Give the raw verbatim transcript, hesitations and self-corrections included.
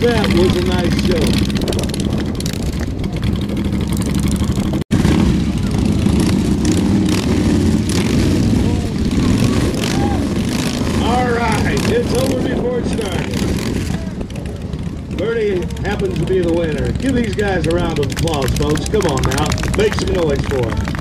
that was a nice show. All right, it's over before it started. Birdie happens to be the winner. Give these guys a round of applause, folks. Come on now, make some noise for him.